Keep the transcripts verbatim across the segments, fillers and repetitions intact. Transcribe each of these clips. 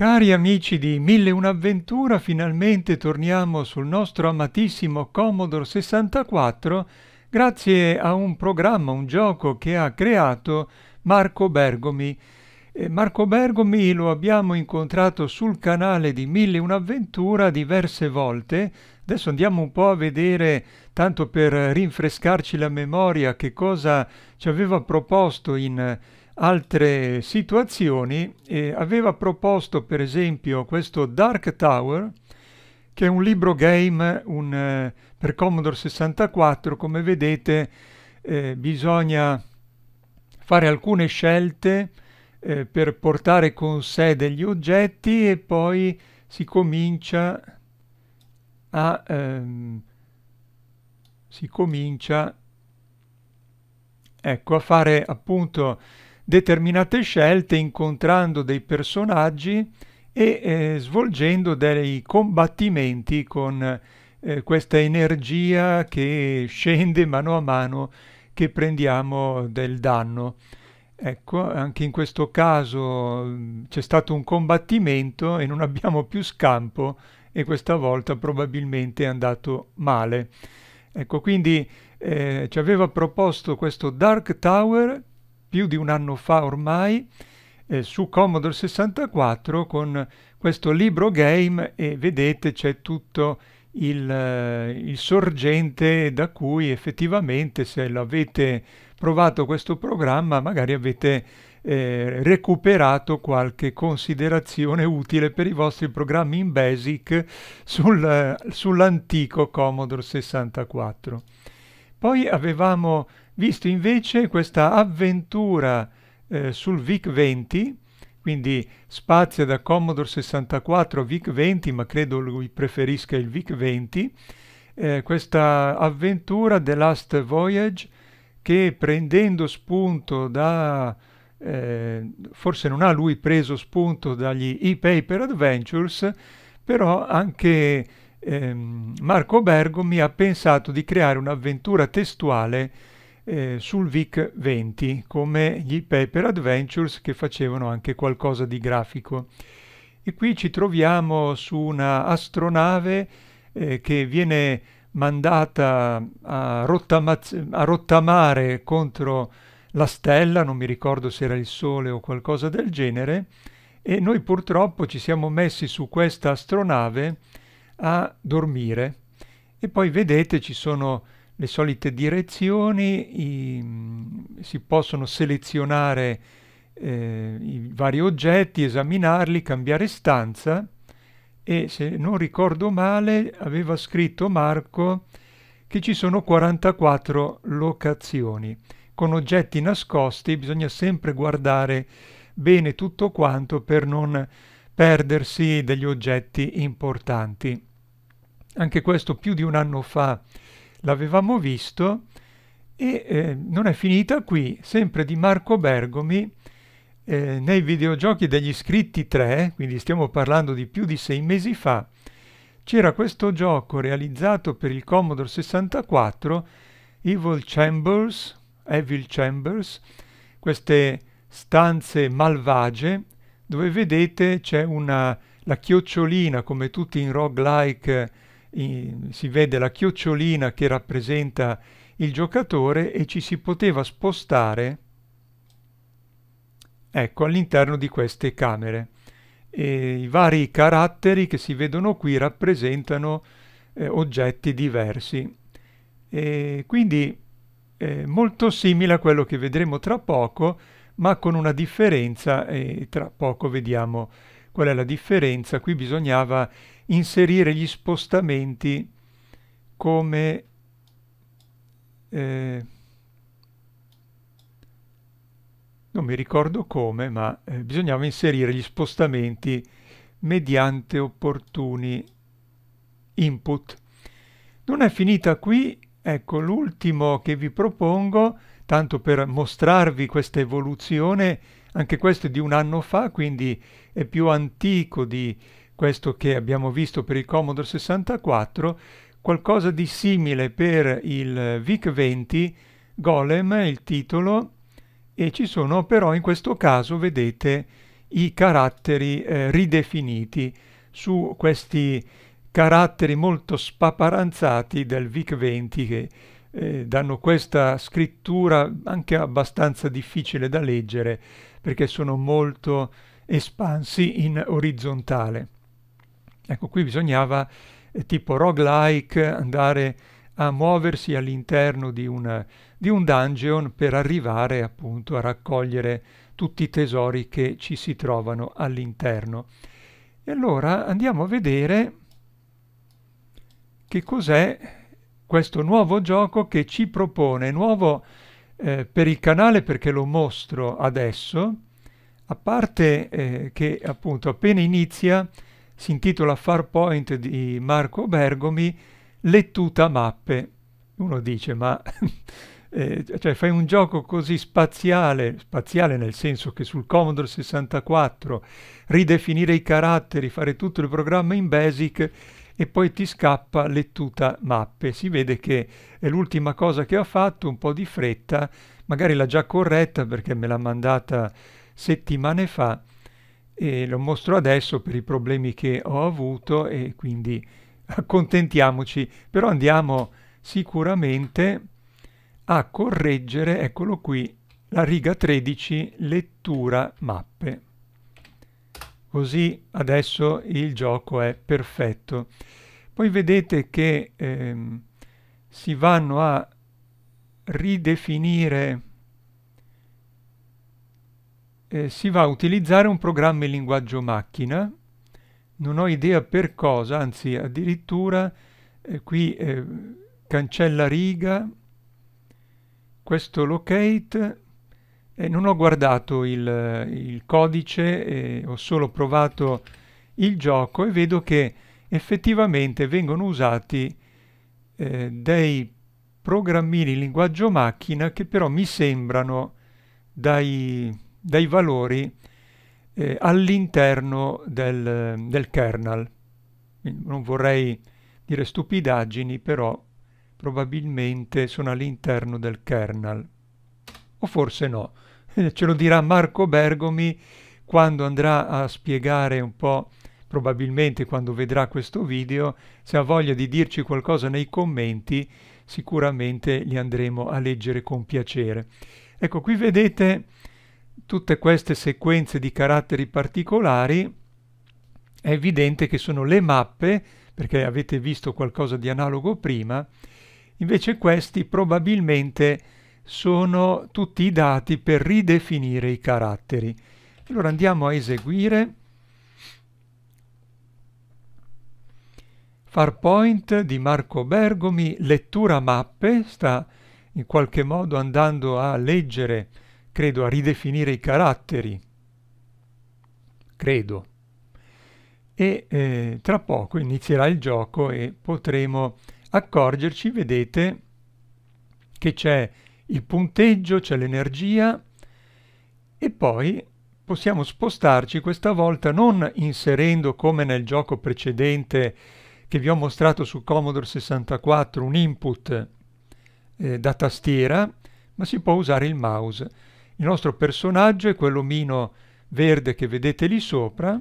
Cari amici di Mille Un'avventura, finalmente torniamo sul nostro amatissimo Commodore sessantaquattro grazie a un programma, un gioco che ha creato Marco Bergomi. Eh, Marco Bergomi lo abbiamo incontrato sul canale di Mille Un'avventura diverse volte. Adesso andiamo un po' a vedere, tanto per rinfrescarci la memoria, che cosa ci aveva proposto in altre situazioni. Eh, aveva proposto per esempio questo Dark Tower, che è un libro game un, eh, per Commodore sessantaquattro. Come vedete eh, bisogna fare alcune scelte eh, per portare con sé degli oggetti e poi si comincia a ehm, si comincia ecco a fare appunto determinate scelte, incontrando dei personaggi e eh, svolgendo dei combattimenti con eh, questa energia che scende mano a mano che prendiamo del danno. Ecco, anche in questo caso c'è stato un combattimento e non abbiamo più scampo, e questa volta probabilmente è andato male. Ecco, quindi eh, ci aveva proposto questo Dark Tower più di un anno fa ormai, eh, su Commodore sessantaquattro, con questo libro game, e vedete c'è tutto il, eh, il sorgente da cui effettivamente, se l'avete provato questo programma, magari avete eh, recuperato qualche considerazione utile per i vostri programmi in BASIC sul, eh, sull'antico Commodore sessantaquattro. Poi avevamo visto invece questa avventura eh, sul Vic venti, quindi spazia da Commodore sessantaquattro a Vic venti, ma credo lui preferisca il Vic venti, eh, questa avventura The Last Voyage, che prendendo spunto da, eh, forse non ha lui preso spunto dagli e-paper adventures, però anche eh, Marco Bergomi ha pensato di creare un'avventura testuale Eh, sul Vic venti, come gli paper adventures che facevano anche qualcosa di grafico. E qui ci troviamo su una astronave eh, che viene mandata a, a rottamare contro la stella, non mi ricordo se era il Sole o qualcosa del genere, e noi purtroppo ci siamo messi su questa astronave a dormire. E poi vedete ci sono le solite direzioni, i, si possono selezionare eh, i vari oggetti, esaminarli, cambiare stanza, e se non ricordo male aveva scritto Marco che ci sono quarantaquattro locazioni con oggetti nascosti. Bisogna sempre guardare bene tutto quanto per non perdersi degli oggetti importanti. Anche questo più di un anno fa l'avevamo visto, e eh, non è finita qui. Sempre di Marco Bergomi, eh, nei videogiochi degli iscritti tre, quindi stiamo parlando di più di sei mesi fa, c'era questo gioco realizzato per il Commodore sessantaquattro, Evil Chambers, Evil Chambers, queste stanze malvagie, dove vedete c'è una la chiocciolina, come tutti in roguelike. In, si vede la chiocciolina che rappresenta il giocatore, e ci si poteva spostare, ecco, all'interno di queste camere, e i vari caratteri che si vedono qui rappresentano eh, oggetti diversi, e quindi eh, molto simile a quello che vedremo tra poco, ma con una differenza, e tra poco vediamo qual è la differenza. Qui bisognava inserire gli spostamenti come eh, non mi ricordo come, ma eh, bisognava inserire gli spostamenti mediante opportuni input. Non è finita qui, ecco l'ultimo che vi propongo, tanto per mostrarvi questa evoluzione. Anche questo è di un anno fa, quindi è più antico di questo che abbiamo visto per il Commodore sessantaquattro, qualcosa di simile per il Vic venti, Golem è il titolo, e ci sono però in questo caso, vedete, i caratteri eh, ridefiniti su questi caratteri molto spaparanzati del Vic venti che eh, danno questa scrittura anche abbastanza difficile da leggere perché sono molto espansi in orizzontale. Ecco, qui bisognava eh, tipo roguelike andare a muoversi all'interno di, di un dungeon per arrivare appunto a raccogliere tutti i tesori che ci si trovano all'interno. E allora andiamo a vedere che cos'è questo nuovo gioco che ci propone, nuovo eh, per il canale perché lo mostro adesso, a parte eh, che appunto appena inizia si intitola Far Point di Marco Bergomi, lettuta mappe. Uno dice ma eh, cioè fai un gioco così spaziale, spaziale nel senso che sul Commodore sessantaquattro ridefinire i caratteri, fare tutto il programma in BASIC e poi ti scappa lettuta mappe. Si vede che è l'ultima cosa che ha fatto, un po' di fretta, magari l'ha già corretta perché me l'ha mandata settimane fa e lo mostro adesso per i problemi che ho avuto e quindi accontentiamoci, però andiamo sicuramente a correggere, eccolo qui, la riga tredici, lettura mappe. Così adesso il gioco è perfetto. Poi vedete che ehm, si vanno a ridefinire, eh, si va a utilizzare un programma in linguaggio macchina. Non ho idea per cosa, anzi addirittura eh, qui eh, cancella riga, questo locate, eh, non ho guardato il, il codice, eh, ho solo provato il gioco e vedo che effettivamente vengono usati eh, dei programmini in linguaggio macchina che però mi sembrano dai, dai valori all'interno del, del kernel. Non vorrei dire stupidaggini, però probabilmente sono all'interno del kernel. O forse no. Ce lo dirà Marco Bergomi quando andrà a spiegare un po', probabilmente quando vedrà questo video, se ha voglia di dirci qualcosa nei commenti, sicuramente li andremo a leggere con piacere. Ecco, qui vedete tutte queste sequenze di caratteri particolari. È evidente che sono le mappe, perché avete visto qualcosa di analogo prima, invece questi probabilmente sono tutti i dati per ridefinire i caratteri. Allora andiamo a eseguire Far Point di Marco Bergomi, lettura mappe, sta in qualche modo andando a leggere, credo, a ridefinire i caratteri, credo, e eh, tra poco inizierà il gioco e potremo accorgerci, vedete, che c'è il punteggio, c'è l'energia e poi possiamo spostarci, questa volta non inserendo come nel gioco precedente che vi ho mostrato su Commodore sessantaquattro un input eh, da tastiera, ma si può usare il mouse. Il nostro personaggio è quell'omino verde che vedete lì sopra,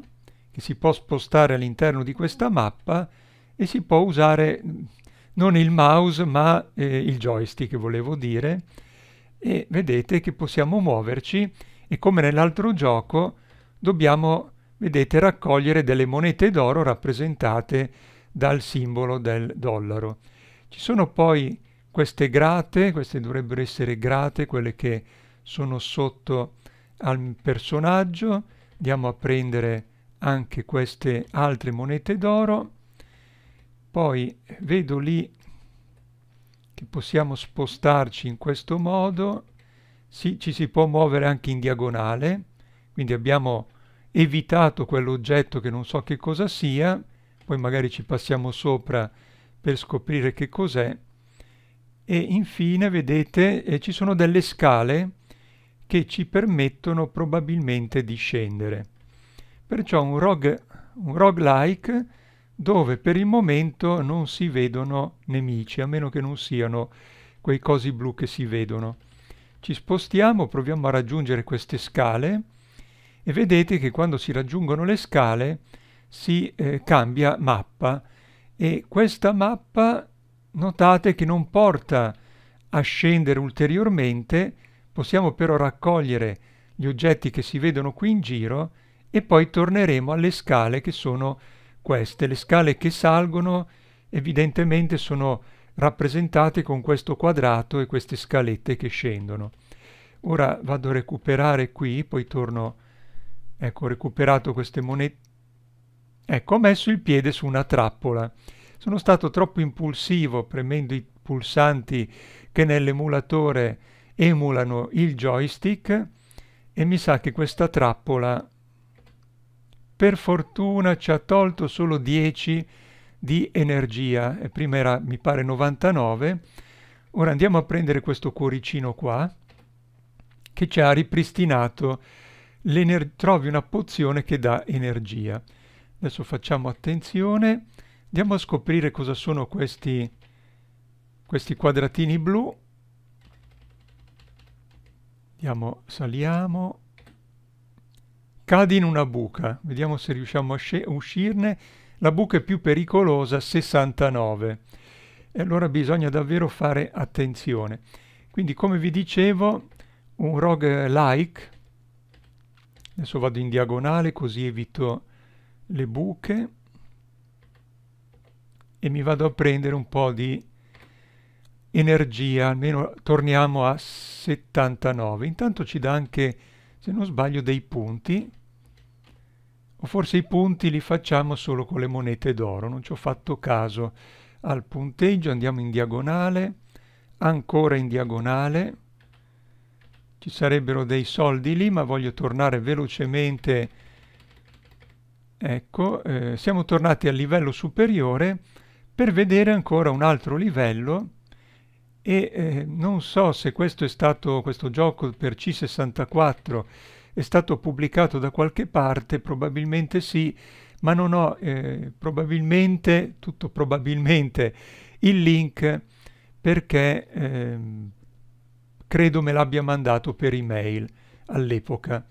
che si può spostare all'interno di questa mappa e si può usare non il mouse ma eh, il joystick, volevo dire, e vedete che possiamo muoverci e come nell'altro gioco dobbiamo, vedete, raccogliere delle monete d'oro rappresentate dal simbolo del dollaro. Ci sono poi queste grate, queste dovrebbero essere grate, quelle che sono sotto al personaggio. Andiamo a prendere anche queste altre monete d'oro, poi vedo lì che possiamo spostarci in questo modo, si, ci si può muovere anche in diagonale, quindi abbiamo evitato quell'oggetto che non so che cosa sia, poi magari ci passiamo sopra per scoprire che cos'è, e infine vedete eh, ci sono delle scale che ci permettono probabilmente di scendere. Perciò un rogue, un roguelike dove per il momento non si vedono nemici, a meno che non siano quei cosi blu che si vedono. Ci spostiamo, proviamo a raggiungere queste scale e vedete che quando si raggiungono le scale si eh, cambia mappa, e questa mappa notate che non porta a scendere ulteriormente. Possiamo però raccogliere gli oggetti che si vedono qui in giro e poi torneremo alle scale, che sono queste. Le scale che salgono evidentemente sono rappresentate con questo quadrato e queste scalette che scendono. Ora vado a recuperare qui, poi torno. Ecco, ho recuperato queste monete. Ecco, ho messo il piede su una trappola. Sono stato troppo impulsivo premendo i pulsanti che nell'emulatore emulano il joystick, e mi sa che questa trappola per fortuna ci ha tolto solo dieci di energia, e prima era mi pare novantanove. Ora andiamo a prendere questo cuoricino qua che ci ha ripristinato l'energia. Trovi una pozione che dà energia. Adesso facciamo attenzione, andiamo a scoprire cosa sono questi questi quadratini blu. Andiamo, saliamo, cadi in una buca, vediamo se riusciamo a uscirne. La buca è più pericolosa, sessantanove, e allora bisogna davvero fare attenzione. Quindi, come vi dicevo, un roguelike. Adesso vado in diagonale così evito le buche e mi vado a prendere un po' di energia, almeno torniamo a settantanove. Intanto ci dà anche, se non sbaglio, dei punti. O forse i punti li facciamo solo con le monete d'oro, non ci ho fatto caso al punteggio. Andiamo in diagonale, ancora in diagonale. Ci sarebbero dei soldi lì, ma voglio tornare velocemente. Ecco, eh, siamo tornati al livello superiore per vedere ancora un altro livello, e eh, non so se questo è stato, questo gioco per C sessantaquattro è stato pubblicato da qualche parte, probabilmente sì, ma non ho eh, probabilmente, tutto probabilmente, il link, perché eh, credo me l'abbia mandato per email all'epoca.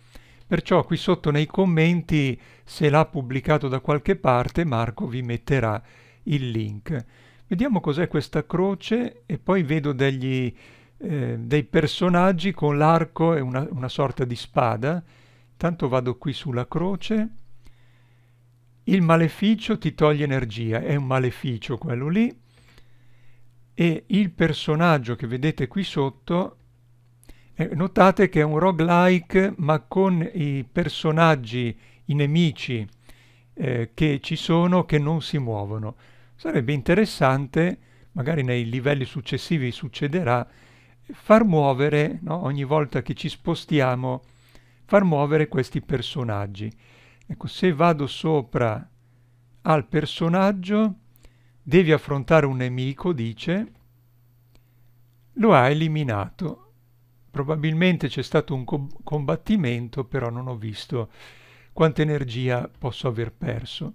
Perciò qui sotto nei commenti, se l'ha pubblicato da qualche parte, Marco vi metterà il link. Vediamo cos'è questa croce, e poi vedo degli... Eh, dei personaggi con l'arco e una, una sorta di spada. Tanto vado qui sulla croce. Il maleficio ti toglie energia, è un maleficio quello lì, e il personaggio che vedete qui sotto, eh, notate che è un roguelike, ma con i personaggi, i nemici eh, che ci sono, che non si muovono. Sarebbe interessante, magari nei livelli successivi succederà, far muovere, no? Ogni volta che ci spostiamo, far muovere questi personaggi. Ecco, se vado sopra al personaggio, devi affrontare un nemico, dice, lo ha eliminato. Probabilmente c'è stato un co- combattimento, però non ho visto quanta energia posso aver perso.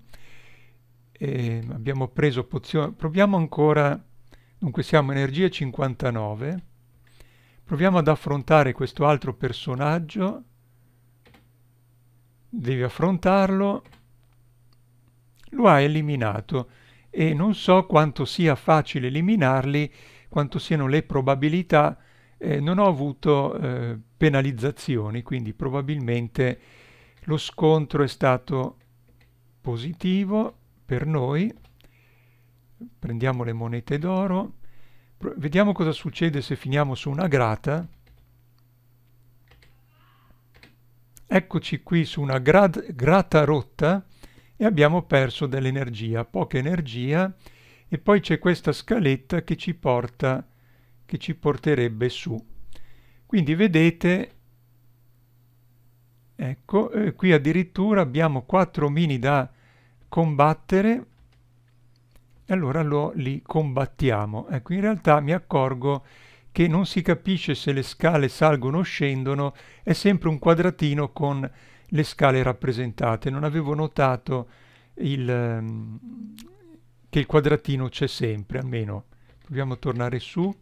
E abbiamo preso pozione, proviamo ancora, dunque siamo energia cinquantanove. Proviamo ad affrontare questo altro personaggio. Devi affrontarlo. Lo ha eliminato, e non so quanto sia facile eliminarli, quanto siano le probabilità. Eh, non ho avuto eh, penalizzazioni, quindi probabilmente lo scontro è stato positivo per noi. Prendiamo le monete d'oro. Vediamo cosa succede se finiamo su una grata. Eccoci qui su una grata rotta e abbiamo perso dell'energia, poca energia, e poi c'è questa scaletta che ci porta, che ci porterebbe su. Quindi vedete, ecco, eh, qui addirittura abbiamo quattro mini da combattere. Allora lo, li combattiamo. Ecco, in realtà mi accorgo che non si capisce se le scale salgono o scendono, è sempre un quadratino con le scale rappresentate. Non avevo notato il, che il quadratino c'è sempre, almeno. Proviamo a tornare su.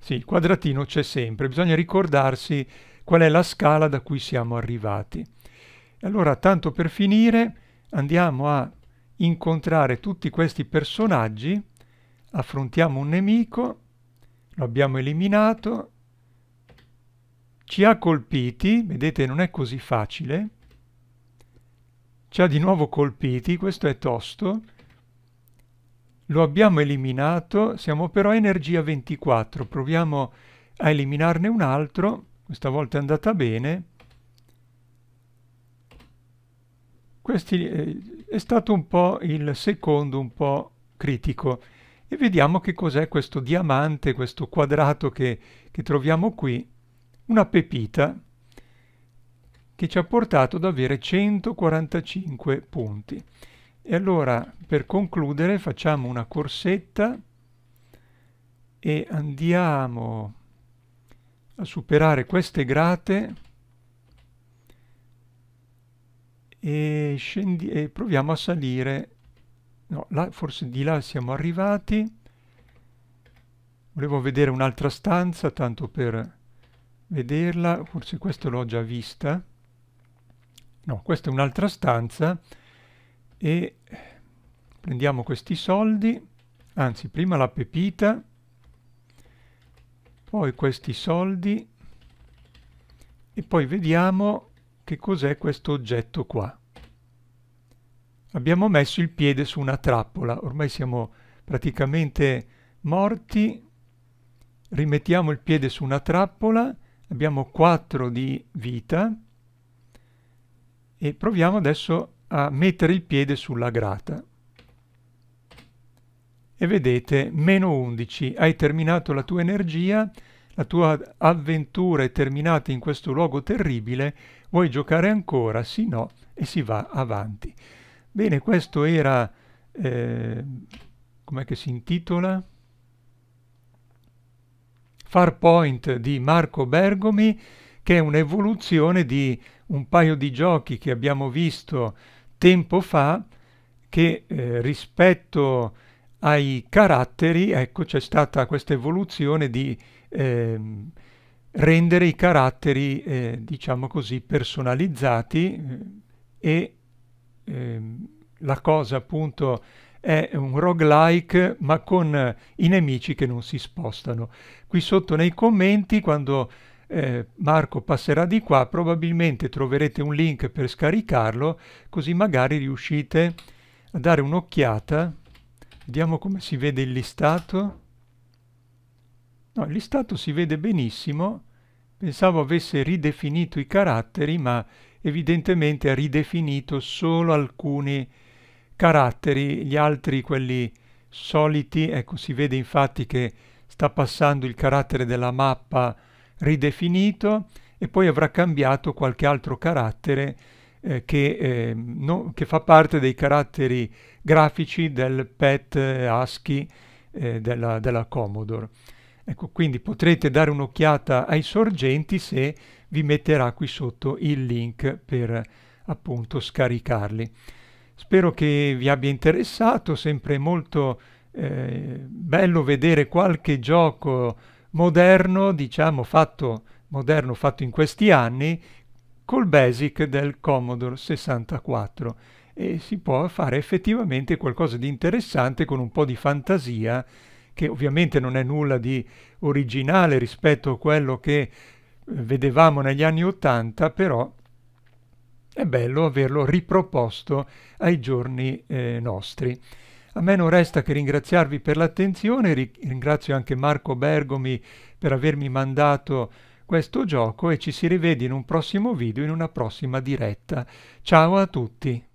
Sì, il quadratino c'è sempre. Bisogna ricordarsi qual è la scala da cui siamo arrivati. Allora, tanto per finire, andiamo a incontrare tutti questi personaggi, affrontiamo un nemico, lo abbiamo eliminato, ci ha colpiti, vedete non è così facile, ci ha di nuovo colpiti, questo è tosto, lo abbiamo eliminato, siamo però a energia ventiquattro, proviamo a eliminarne un altro, questa volta è andata bene. Questi eh, è stato un po' il secondo, un po' critico. E vediamo che cos'è questo diamante, questo quadrato che, che troviamo qui, una pepita che ci ha portato ad avere centoquarantacinque punti. E allora, per concludere, facciamo una corsetta e andiamo a superare queste grate e, scendi e proviamo a salire. No, là, forse di là siamo arrivati. Volevo vedere un'altra stanza, tanto per vederla. Forse questa l'ho già vista. No, questa è un'altra stanza. E prendiamo questi soldi, anzi prima la pepita, poi questi soldi e poi vediamo che cos'è questo oggetto qua. Abbiamo messo il piede su una trappola, ormai siamo praticamente morti, rimettiamo il piede su una trappola, abbiamo quattro di vita e proviamo adesso a mettere il piede sulla grata e vedete meno undici, hai terminato la tua energia, la tua avventura è terminata in questo luogo terribile, vuoi giocare ancora? Sì, no, e si va avanti. Bene, questo era eh, com'è che si intitola? Far Point di Marco Bergomi, che è un'evoluzione di un paio di giochi che abbiamo visto tempo fa, che eh, rispetto ai caratteri, ecco, c'è stata questa evoluzione di eh, rendere i caratteri, eh, diciamo così, personalizzati eh, e eh, la cosa appunto è un roguelike ma con i nemici che non si spostano. Qui sotto nei commenti, quando eh, Marco passerà di qua, probabilmente troverete un link per scaricarlo, così magari riuscite a dare un'occhiata. Vediamo come si vede il listato. No, il listato si vede benissimo. Pensavo avesse ridefinito i caratteri, ma evidentemente ha ridefinito solo alcuni caratteri, gli altri, quelli soliti. Ecco, si vede infatti che sta passando il carattere della mappa ridefinito e poi avrà cambiato qualche altro carattere eh, che, eh, no, che fa parte dei caratteri grafici del P E T ASCII eh, della, della Commodore. Ecco, quindi potrete dare un'occhiata ai sorgenti se vi metterà qui sotto il link per appunto scaricarli. Spero che vi abbia interessato, sempre molto eh, bello vedere qualche gioco moderno, diciamo fatto, moderno fatto in questi anni, col BASIC del Commodore sessantaquattro. E si può fare effettivamente qualcosa di interessante con un po' di fantasia, che ovviamente non è nulla di originale rispetto a quello che vedevamo negli anni ottanta, però è bello averlo riproposto ai giorni eh, nostri. A me non resta che ringraziarvi per l'attenzione, ringrazio anche Marco Bergomi per avermi mandato questo gioco e ci si rivede in un prossimo video, in una prossima diretta. Ciao a tutti!